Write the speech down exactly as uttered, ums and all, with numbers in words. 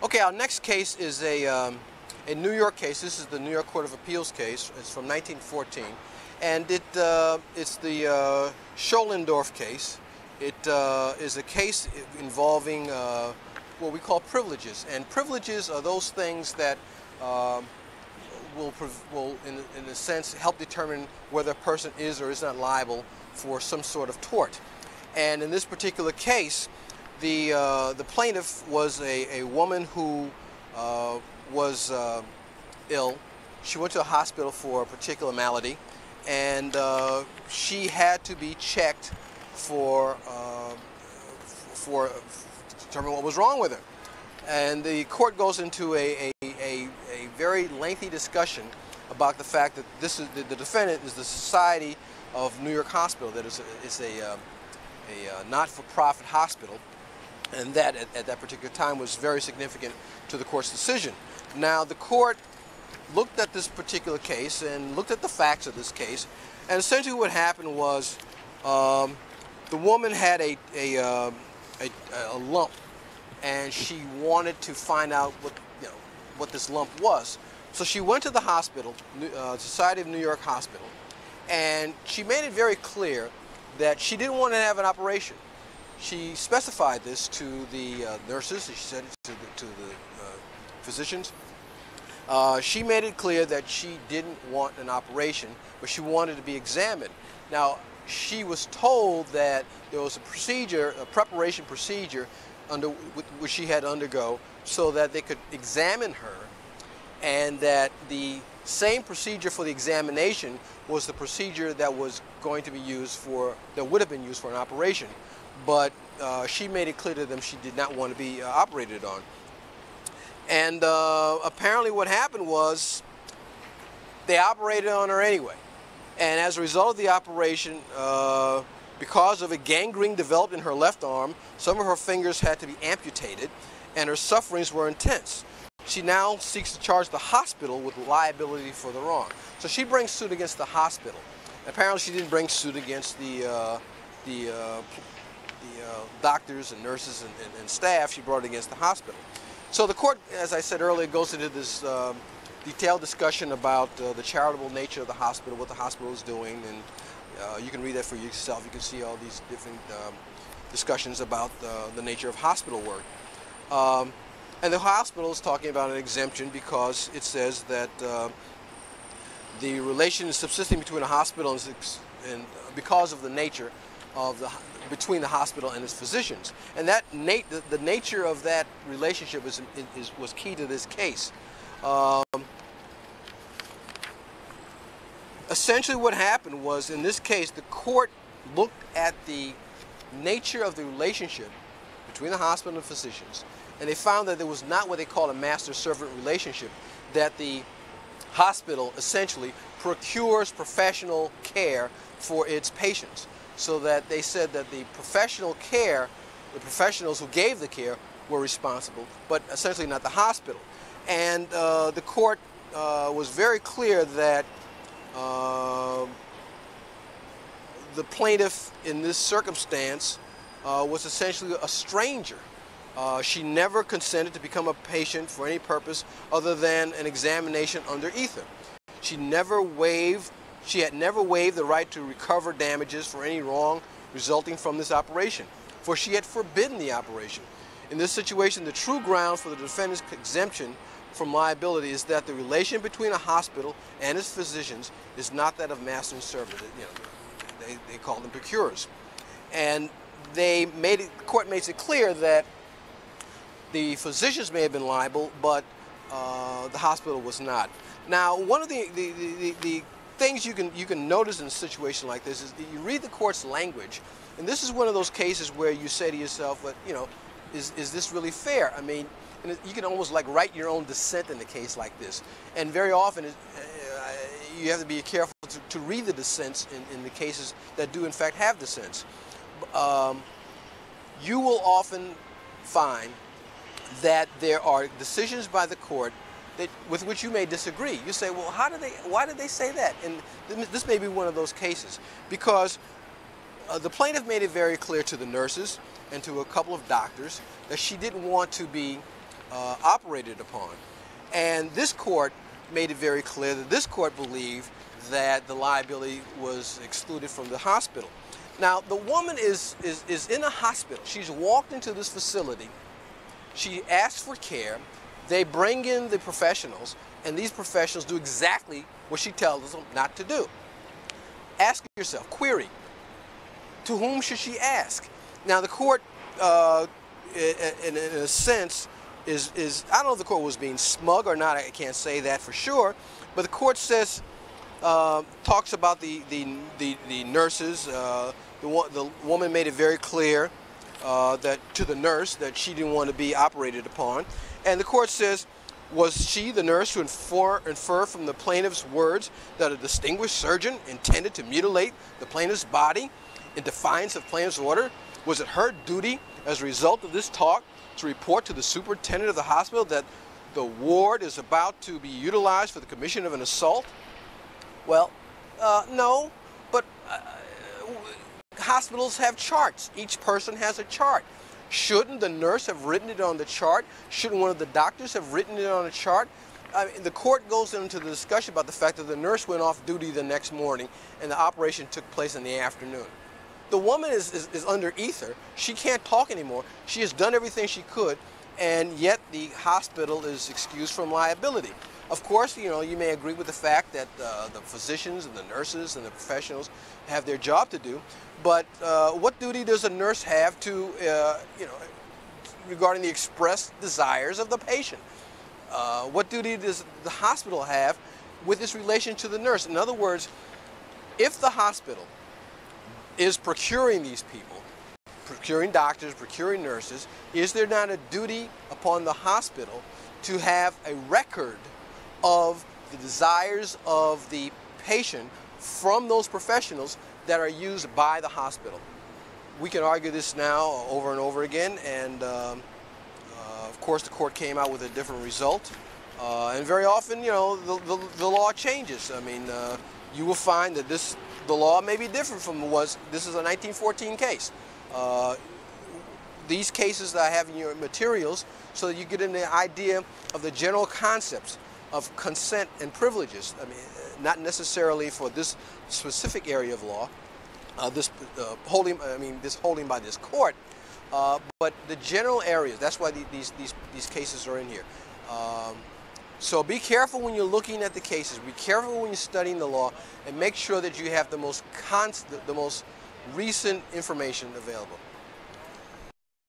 Okay, our next case is a, um, a New York case. This is the New York Court of Appeals case. It's from nineteen fourteen. And it, uh, it's the uh, Scholendorff case. It uh, is a case involving uh, what we call privileges. And privileges are those things that uh, will, will in, in a sense, help determine whether a person is or is not liable for some sort of tort. And in this particular case, the, uh, the plaintiff was a, a woman who uh, was uh, ill. She went to a hospital for a particular malady, and uh, she had to be checked for, uh, for, for to determine what was wrong with her. And the court goes into a, a, a, a very lengthy discussion about the fact that this is, the, the defendant is the Society of New York Hospital, that is a, it's a, uh, a uh, not-for-profit hospital, and that at, at that particular time was very significant to the court's decision. Now, the court looked at this particular case and looked at the facts of this case, and essentially what happened was um, the woman had a, a, uh, a, a lump, and she wanted to find out what, you know, what this lump was. So she went to the hospital, uh, Society of New York Hospital, and she made it very clear that she didn't want to have an operation. She specified this to the uh, nurses, and she said it to the, to the uh, physicians. Uh, she made it clear that she didn't want an operation, but she wanted to be examined. Now, she was told that there was a procedure, a preparation procedure, under which she had to undergo so that they could examine her, and that the same procedure for the examination was the procedure that was going to be used for, that would have been used for an operation, but uh, she made it clear to them she did not want to be uh, operated on. And uh, apparently what happened was they operated on her anyway. And as a result of the operation, uh, because of a gangrene developed in her left arm, some of her fingers had to be amputated, and her sufferings were intense. She now seeks to charge the hospital with liability for the wrong. So she brings suit against the hospital. Apparently she didn't bring suit against the, uh, the, uh, the uh, doctors and nurses and, and, and staff. She brought it against the hospital. So the court, as I said earlier, goes into this um, detailed discussion about uh, the charitable nature of the hospital, what the hospital is doing, and uh, you can read that for yourself. You can see all these different um, discussions about uh, the nature of hospital work. Um, And the hospital is talking about an exemption because it says that uh, the relation subsisting between a hospital and, and because of the nature of the between the hospital and its physicians, and that nat the, the nature of that relationship is, is was key to this case. Um, essentially, what happened was in this case the court looked at the nature of the relationship between the hospital and physicians, and they found that there was not what they call a master-servant relationship, that the hospital essentially procures professional care for its patients. So that they said that the professional care, the professionals who gave the care were responsible, but essentially not the hospital. And uh, the court uh, was very clear that uh, the plaintiff in this circumstance uh, was essentially a stranger. Uh, she never consented to become a patient for any purpose other than an examination under ether. She never waived, she had never waived the right to recover damages for any wrong resulting from this operation, for she had forbidden the operation. In this situation, the true ground for the defendant's exemption from liability is that the relation between a hospital and its physicians is not that of master and servant. You know, they, they call them procurers. And they made it, the court makes it clear that the physicians may have been liable, but uh, the hospital was not. Now, one of the, the, the, the things you can, you can notice in a situation like this is that you read the court's language, and this is one of those cases where you say to yourself, well, you know, is, is this really fair? I mean, you can almost like write your own dissent in a case like this. And very often, it, uh, you have to be careful to, to read the dissents in, in the cases that do, in fact, have dissents. Um, you will often find that there are decisions by the court that, with which you may disagree. You say, well, how did they, why did they say that? And this may be one of those cases because uh, the plaintiff made it very clear to the nurses and to a couple of doctors that she didn't want to be uh, operated upon. And this court made it very clear that this court believed that the liability was excluded from the hospital. Now, the woman is, is, is in a hospital. She's walked into this facility. She asks for care. They bring in the professionals, and these professionals do exactly what she tells them not to do. Ask yourself, query, to whom should she ask? Now, the court, uh, in, in a sense, is, is, I don't know if the court was being smug or not, I can't say that for sure, but the court says, uh, talks about the, the, the, the nurses. Uh, the, the woman made it very clear uh, that to the nurse that she didn't want to be operated upon. And the court says, was she, the nurse, to infer, infer from the plaintiff's words that a distinguished surgeon intended to mutilate the plaintiff's body in defiance of plaintiff's order? Was it her duty, as a result of this talk, to report to the superintendent of the hospital that the ward is about to be utilized for the commission of an assault? Well, uh, no, but uh, hospitals have charts. Each person has a chart. Shouldn't the nurse have written it on the chart? Shouldn't one of the doctors have written it on a chart? I mean, the court goes into the discussion about the fact that the nurse went off duty the next morning and the operation took place in the afternoon. The woman is, is, is under ether. She can't talk anymore. She has done everything she could, and yet the hospital is excused from liability. Of course, you know, you may agree with the fact that uh, the physicians and the nurses and the professionals have their job to do, but uh, what duty does a nurse have to, uh, you know, regarding the expressed desires of the patient? Uh, what duty does the hospital have with its relation to the nurse? In other words, if the hospital is procuring these people, procuring doctors, procuring nurses, is there not a duty upon the hospital to have a record of the desires of the patient from those professionals that are used by the hospital? We can argue this now over and over again, and um, uh, of course the court came out with a different result. Uh, and very often, you know, the, the, the law changes. I mean, uh, you will find that this the law may be different from what was. This is a nineteen fourteen case. Uh, these cases that I have in your materials, so that you get an idea of the general concepts of consent and privileges. I mean, not necessarily for this specific area of law, uh, this uh, holding. I mean, this holding by this court, uh, but the general areas. That's why the, these these these cases are in here. Um, so be careful when you're looking at the cases. Be careful when you're studying the law, and make sure that you have the most const the most recent information available.